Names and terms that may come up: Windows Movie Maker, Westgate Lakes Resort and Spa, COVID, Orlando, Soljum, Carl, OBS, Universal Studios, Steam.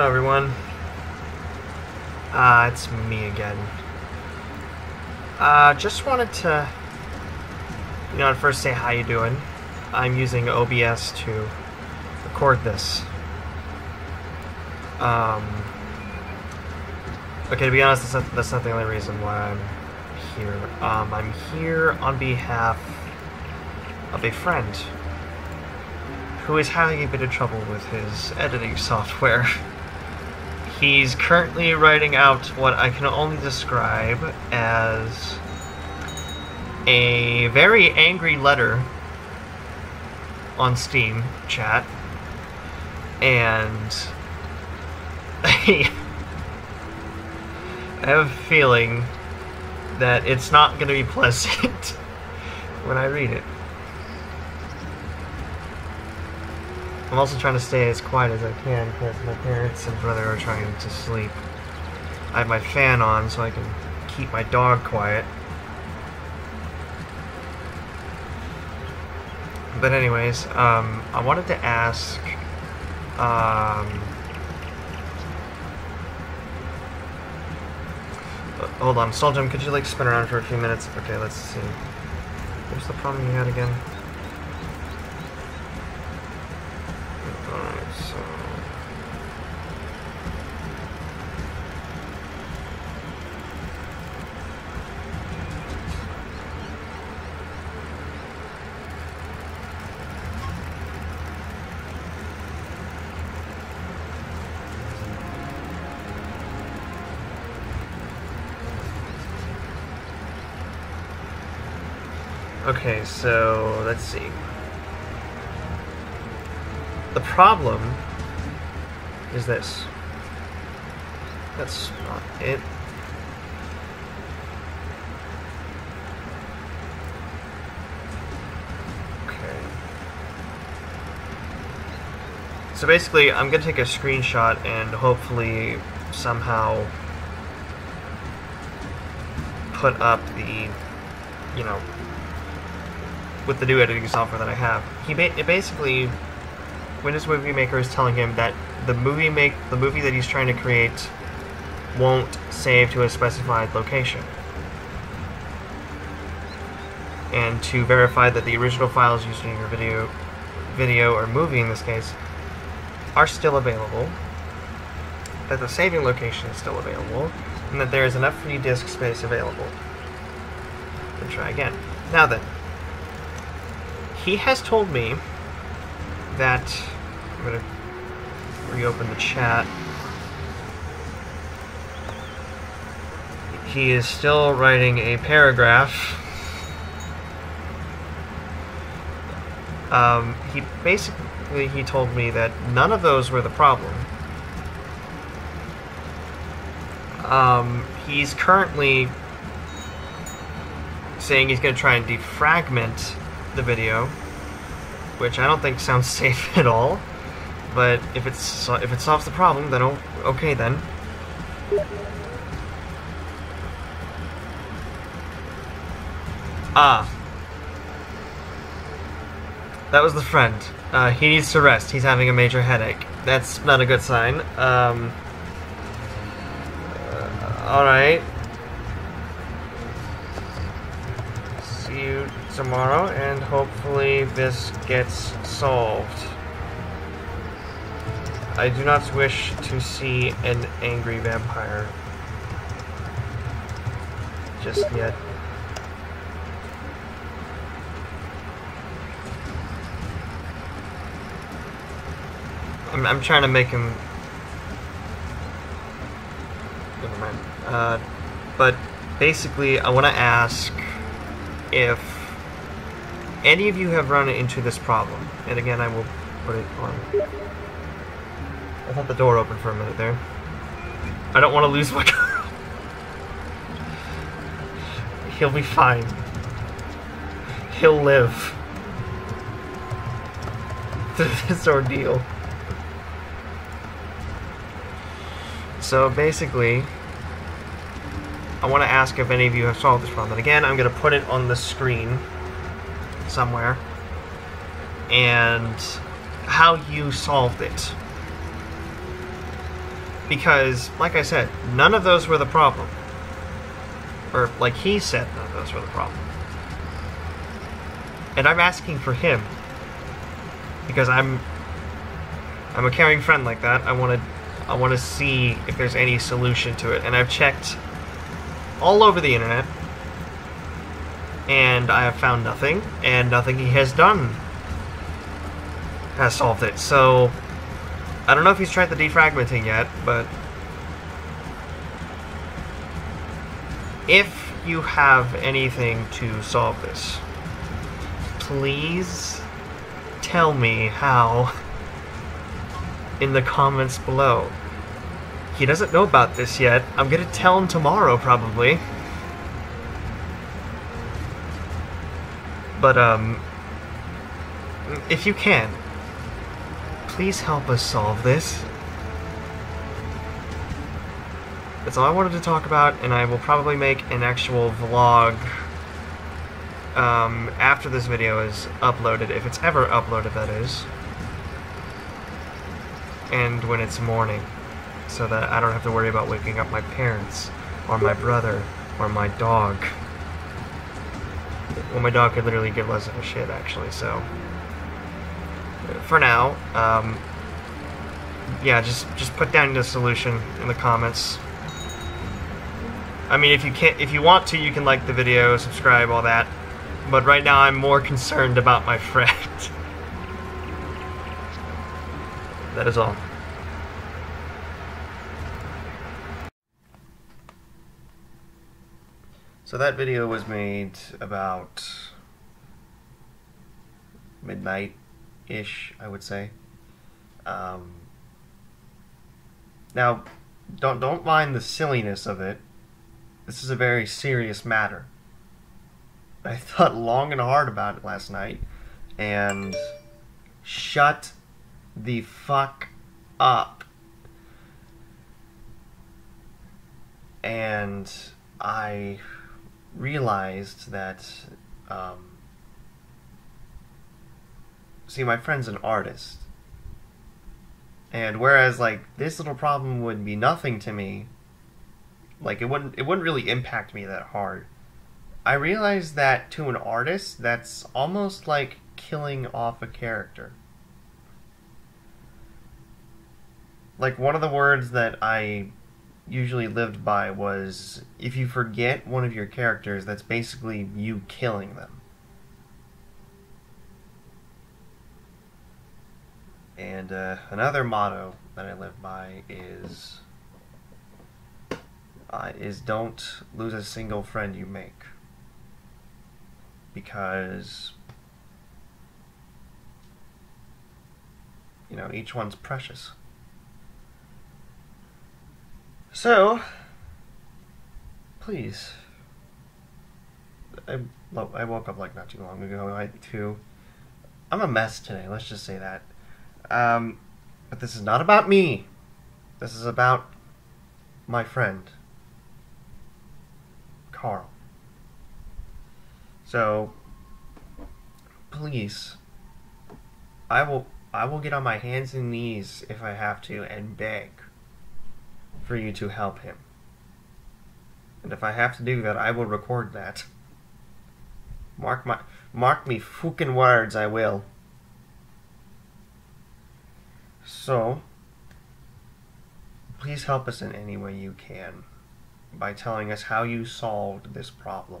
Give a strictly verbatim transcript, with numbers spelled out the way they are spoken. Hello everyone. Uh, it's me again. Uh, just wanted to, you know, first say how you doing. I'm using O B S to record this. Um, okay, to be honest, that's not, that's not the only reason why I'm here. Um, I'm here on behalf of a friend who is having a bit of trouble with his editing software. He's currently writing out what I can only describe as a very angry letter on Steam chat, and I have a feeling that it's not going to be pleasant when I read it. I'm also trying to stay as quiet as I can because my parents and brother are trying to sleep. I have my fan on so I can keep my dog quiet. But anyways, um, I wanted to ask, um, hold on, Soljum, could you like spin around for a few minutes? Okay, let's see. What's the problem you had again? Okay, so let's see. The problem is this. That's not it. Okay. So basically, I'm gonna take a screenshot and hopefully somehow put up the, you know, with the new editing software that I have. He ba it basically, Windows Movie Maker is telling him that the movie make the movie that he's trying to create won't save to a specified location. And to verify that the original files used in your video, video or movie in this case, are still available, that the saving location is still available, and that there is enough free disk space available. And try again. Now then, he has told me that, I'm going to reopen the chat, he is still writing a paragraph. Um, he basically, he told me that none of those were the problem. Um, he's currently saying he's going to try and defragment the video, which I don't think sounds safe at all, but if it's if it solves the problem, then okay then. Ah. That was the friend. Uh, he needs to rest. He's having a major headache. That's not a good sign. Um, uh, Alright. See you tomorrow, and hopefully this gets solved. I do not wish to see an angry vampire just yet. I'm, I'm trying to make him... Never mind. Uh, but basically, I want to ask if any of you have run into this problem, and again, I will put it on. I thought the door opened for a minute there. I don't want to lose my Carl. He'll be fine. He'll live through this ordeal. So basically, I want to ask if any of you have solved this problem. And again, I'm going to put it on the screen somewhere, and how you solved it. Because, like I said, none of those were the problem. Or, like he said, none of those were the problem. And I'm asking for him. Because I'm... I'm a caring friend like that. I want to I want to see if there's any solution to it. And I've checked all over the internet. And I have found nothing. And nothing he has done has solved it. So... I don't know if he's tried the defragmenting yet, but if you have anything to solve this, please tell me how in the comments below. He doesn't know about this yet. I'm gonna tell him tomorrow, probably. But, um, if you can, please help us solve this. That's all I wanted to talk about, and I will probably make an actual vlog um, after this video is uploaded, if it's ever uploaded, that is. And when it's morning, so that I don't have to worry about waking up my parents, or my brother, or my dog. Well, my dog could literally give less of a shit, actually, so... For now, um, yeah, just just put down the solution in the comments. I mean, if you can't, if you want to, you can like the video, subscribe, all that. But right now, I'm more concerned about my friend. That is all. So that video was made about midnight. Ish, I would say. Um, now, don't don't mind the silliness of it. This is a very serious matter. I thought long and hard about it last night, and shut the fuck up. And I realized that. Um, See, my friend's an artist, and whereas like this little problem would be nothing to me, like it wouldn't it wouldn't really impact me that hard, I realized that to an artist that's almost like killing off a character. Like, one of the words that I usually lived by was, if you forget one of your characters, that's basically you killing them. And uh, another motto that I live by is uh, is don't lose a single friend you make, because you know each one's precious. So please, I I woke up like not too long ago. I too, I'm a mess today. Let's just say that. Um, but this is not about me. This is about my friend, Carl. So, please, I will, I will get on my hands and knees if I have to and beg for you to help him. And if I have to do that, I will record that. Mark my, mark me fucking words, I will. So, please help us in any way you can by telling us how you solved this problem.